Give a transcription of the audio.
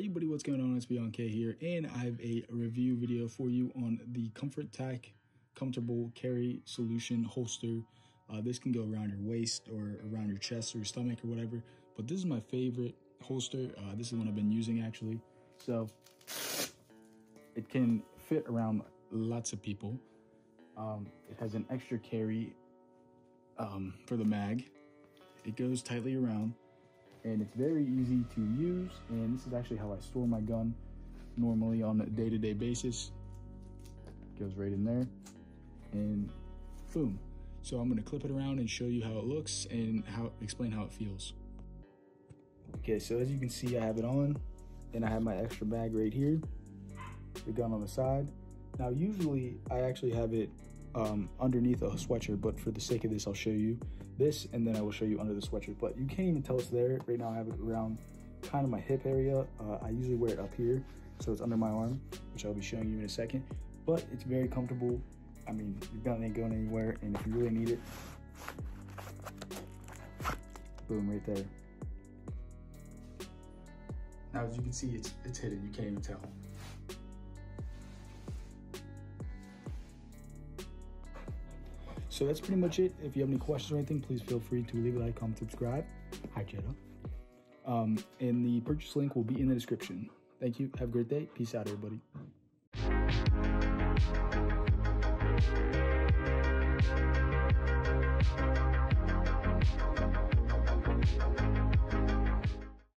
Hey everybody, what's going on? It's Beyond Kayy here, and I have a review video for you on the ComfortTac comfortable carry solution holster. This can go around your waist or around your chest or your stomach or whatever, but this is my favorite holster. This is one I've been using actually, so it can fit around lots of people. It has an extra carry for the mag. It goes tightly around, and it's very easy to use, and this is actually how I store my gun normally on a day-to-day basis. It goes right in there, and boom. So I'm gonna clip it around and show you how it looks and explain how it feels. Okay, so as you can see, I have it on, and I have my extra bag right here, the gun on the side. Now, usually I actually have it underneath a sweatshirt, but for the sake of this, I'll show you this, and then I will show you under the sweatshirt. But you can't even tell it's there right now. I have it around kind of my hip area. I usually wear it up here, so it's under my arm, which I'll be showing you in a second. But it's very comfortable. I mean, your gun ain't going anywhere, and if you really need it, boom, right there. Now, as you can see, it's hidden. You can't even tell. So that's pretty much it. If you have any questions or anything, please feel free to leave a like, comment, subscribe. Hi, Jetta. And the purchase link will be in the description. Thank you. Have a great day. Peace out, everybody.